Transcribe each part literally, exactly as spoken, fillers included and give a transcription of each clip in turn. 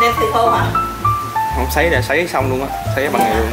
mình đem xì thô hả? Không, sấy là sấy xong luôn á, sấy bằng này luôn.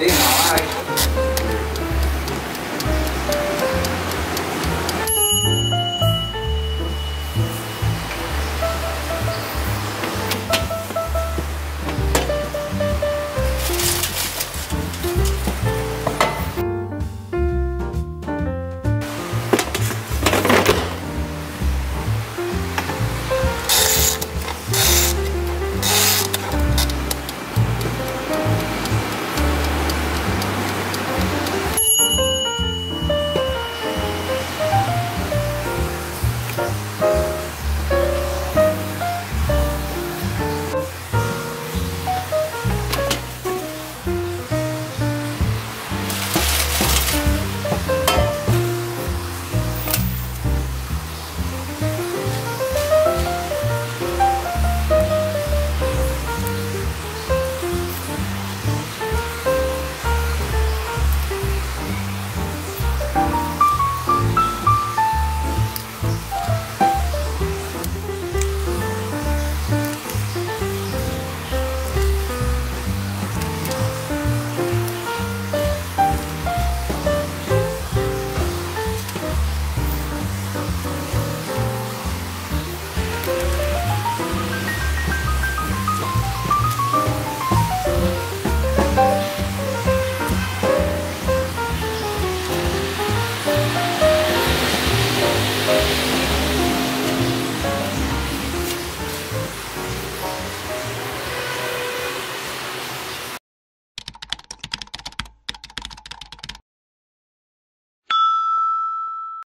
Đi ngỏ ơi.